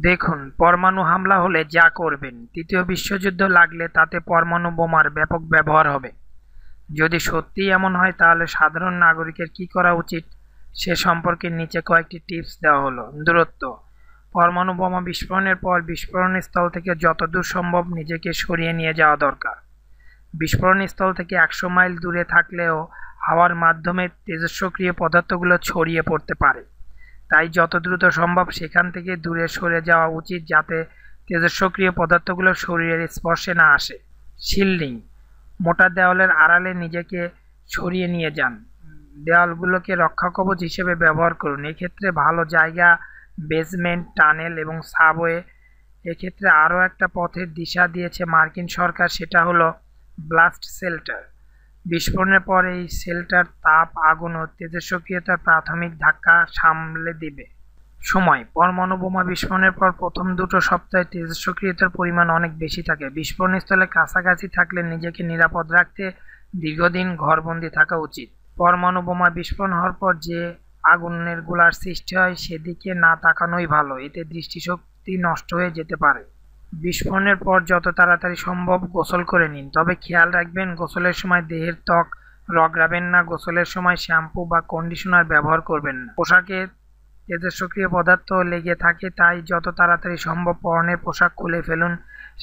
देखुन परमाणु हमला होले जा करबेन तृतीय विश्वयुद्ध लागले ताते परमाणु बोमार व्यापक व्यवहार होबे यदि सत्यि एमन हय ताहले साधारण नागरिकेर की करा उचित से सम्पर्के नीचे कयेकटी टिप्स देওয়া हलो। दूरत्व परमाणु बोमा विस्फोरणेर पर विस्फोरण स्थल थेके जतदूर सम्भव निजेके सरिये निये जाओया दरकार। विस्फोरण स्थल थेके 100 माइल दूरे थाकलेও हावार माध्यमे तेजस्क्रिय पदार्थगुलो छड़िये पड़ते पारे ताई जत द्रुत सम्भव सेखान थेके दूरे सरे जावा उचित जाते तेजस्क्रिय पदार्थगुलो शरीरेर स्पर्शे ना आसे। शिल्डिंग मोटा देवालेर आड़ाले निजेके सरिये निये जान देवालगुलोके रक्षाकवच हिसेबे व्यवहार करुन। एई क्षेत्रे भालो जायगा बेसमेंट टानेल एबं साबवे। एई क्षेत्रे आरो एकटा पथेर दिशा दियेछे मार्किन सरकार सेटा हलो ब्लास्ट शेल्टार। विस्फोरणेर पर एई शेल्टार ताप आगुन ओ तेजस्क्रियतार प्राथमिक धक्का सामले दिबे। समय परमाणु बोमा विस्फोरणेर पर प्रथम दुटो सप्ताहे तेजस्क्रियतार परिमाण अनेक बेशी थाके। विस्फोरण स्थले काछाकाछि थाकले निजेके निरापद राखते दीर्घदिन घरबंदी थाका उचित। परमाणु बोमा विस्फोरण होवार पर जे आगुनेर गोलार सृष्टि हय सेदिके ना ताकानोई भालो, एते दृष्टिशक्ति नष्ट हये जेते पारे। विस्फोरणेर पर जत ताड़ाताड़ी सम्भव गोसल करे निन, तबे खेयाल राखबेन गोसलेर समय देहेर त्वक रगड़ाबेन ना। गोसलेर समय श्याम्पू बा कन्डिशनार व्यवहार करबेन ना। पोशाके तेजस्क्रिय पदार्थ लेगे थाके ताई जत ताड़ाताड़ी सम्भव परानेर पोशाक खुले फेलुन।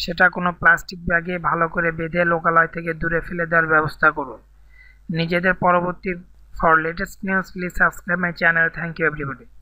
सेटा कोनो प्लास्टिक ब्यागे भालो करे बेधे लोकालय थेके दूरे फेले देওয়ার व्यवस्था करुन। निजेदेर परवर्ती for latest news please subscribe my channel. Thank you everybody.